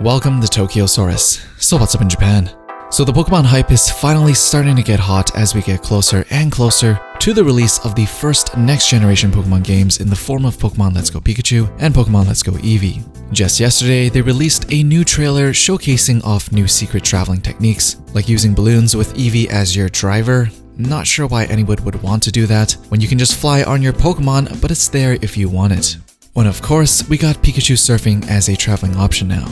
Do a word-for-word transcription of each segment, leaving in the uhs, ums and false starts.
Welcome to Tokyosaurus. So what's up in Japan? So the Pokemon hype is finally starting to get hot as we get closer and closer to the release of the first next-generation Pokemon games in the form of Pokemon Let's Go Pikachu and Pokemon Let's Go Eevee. Just yesterday, they released a new trailer showcasing off new secret traveling techniques, like using balloons with Eevee as your driver. Not sure why anyone would want to do that when you can just fly on your Pokemon, but it's there if you want it. And of course, we got Pikachu surfing as a traveling option now.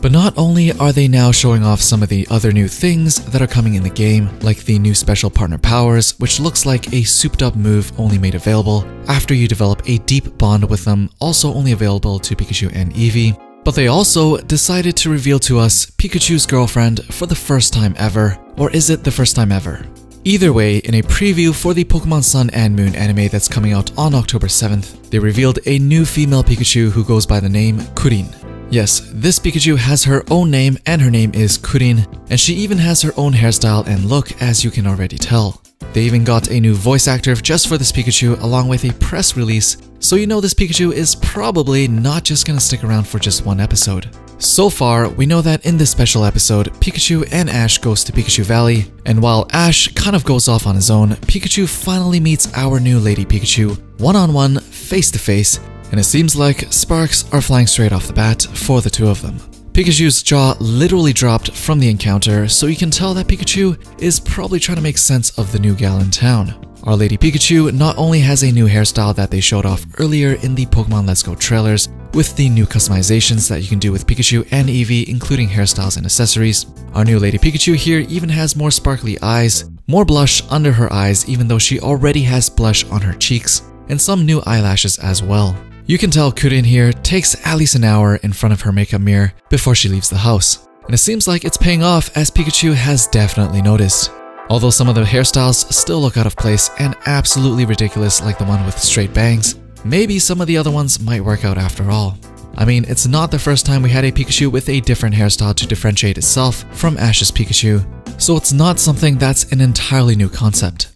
But not only are they now showing off some of the other new things that are coming in the game, like the new special partner powers, which looks like a souped-up move only made available after you develop a deep bond with them, also only available to Pikachu and Eevee, but they also decided to reveal to us Pikachu's girlfriend for the first time ever. Or is it the first time ever? Either way, in a preview for the Pokemon Sun and Moon anime that's coming out on October seventh, they revealed a new female Pikachu who goes by the name Kurin. Yes, this Pikachu has her own name and her name is Kurin, and she even has her own hairstyle and look, as you can already tell. They even got a new voice actor just for this Pikachu along with a press release, so you know this Pikachu is probably not just gonna stick around for just one episode. So far, we know that in this special episode, Pikachu and Ash goes to Pikachu Valley, and while Ash kind of goes off on his own, Pikachu finally meets our new Lady Pikachu one-on-one, face-to-face, and it seems like sparks are flying straight off the bat for the two of them. Pikachu's jaw literally dropped from the encounter, so you can tell that Pikachu is probably trying to make sense of the new gal in town. Our Lady Pikachu not only has a new hairstyle that they showed off earlier in the Pokemon Let's Go trailers, with the new customizations that you can do with Pikachu and Eevee, including hairstyles and accessories. Our new Lady Pikachu here even has more sparkly eyes, more blush under her eyes even though she already has blush on her cheeks, and some new eyelashes as well. You can tell Kurin here takes at least an hour in front of her makeup mirror before she leaves the house, and it seems like it's paying off as Pikachu has definitely noticed. Although some of the hairstyles still look out of place and absolutely ridiculous, like the one with straight bangs, maybe some of the other ones might work out after all. I mean, it's not the first time we had a Pikachu with a different hairstyle to differentiate itself from Ash's Pikachu, so it's not something that's an entirely new concept.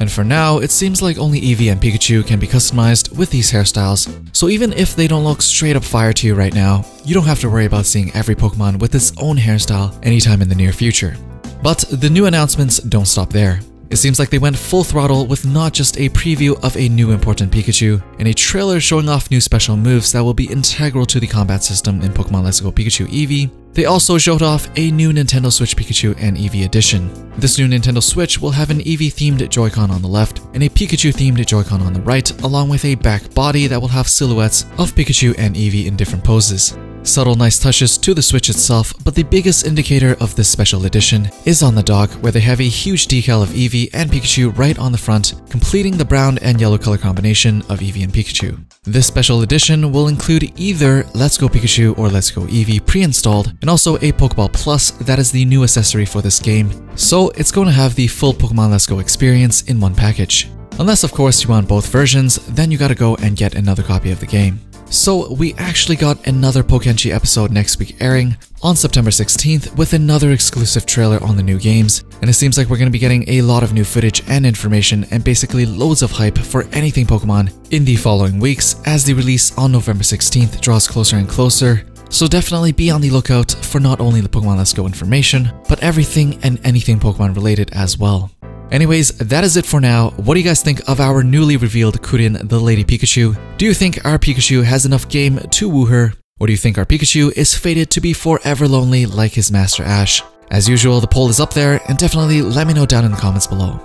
And for now, it seems like only Eevee and Pikachu can be customized with these hairstyles, so even if they don't look straight up fire to you right now, you don't have to worry about seeing every Pokemon with its own hairstyle anytime in the near future. But the new announcements don't stop there. It seems like they went full throttle with not just a preview of a new important Pikachu, and a trailer showing off new special moves that will be integral to the combat system in Pokemon Let's Go Pikachu Eevee. They also showed off a new Nintendo Switch Pikachu and Eevee edition. This new Nintendo Switch will have an Eevee-themed Joy-Con on the left and a Pikachu-themed Joy-Con on the right, along with a back body that will have silhouettes of Pikachu and Eevee in different poses. Subtle nice touches to the Switch itself, but the biggest indicator of this special edition is on the dock, where they have a huge decal of Eevee and Pikachu right on the front, completing the brown and yellow color combination of Eevee and Pikachu. This special edition will include either Let's Go Pikachu or Let's Go Eevee pre-installed, and also a Pokeball Plus that is the new accessory for this game, so it's going to have the full Pokemon Let's Go experience in one package. Unless of course you want both versions, then you gotta go and get another copy of the game. So we actually got another Pokenchi episode next week airing on September sixteenth with another exclusive trailer on the new games, and it seems like we're going to be getting a lot of new footage and information and basically loads of hype for anything Pokemon in the following weeks as the release on November sixteenth draws closer and closer. So definitely be on the lookout for not only the Pokemon Let's Go information, but everything and anything Pokemon related as well. Anyways, that is it for now. What do you guys think of our newly revealed Kurin, the Lady Pikachu? Do you think our Pikachu has enough game to woo her? Or do you think our Pikachu is fated to be forever lonely like his master Ash? As usual, the poll is up there, and definitely let me know down in the comments below.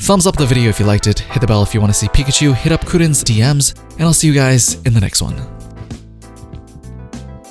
Thumbs up the video if you liked it, hit the bell if you want to see Pikachu hit up Kurin's D Ms, and I'll see you guys in the next one.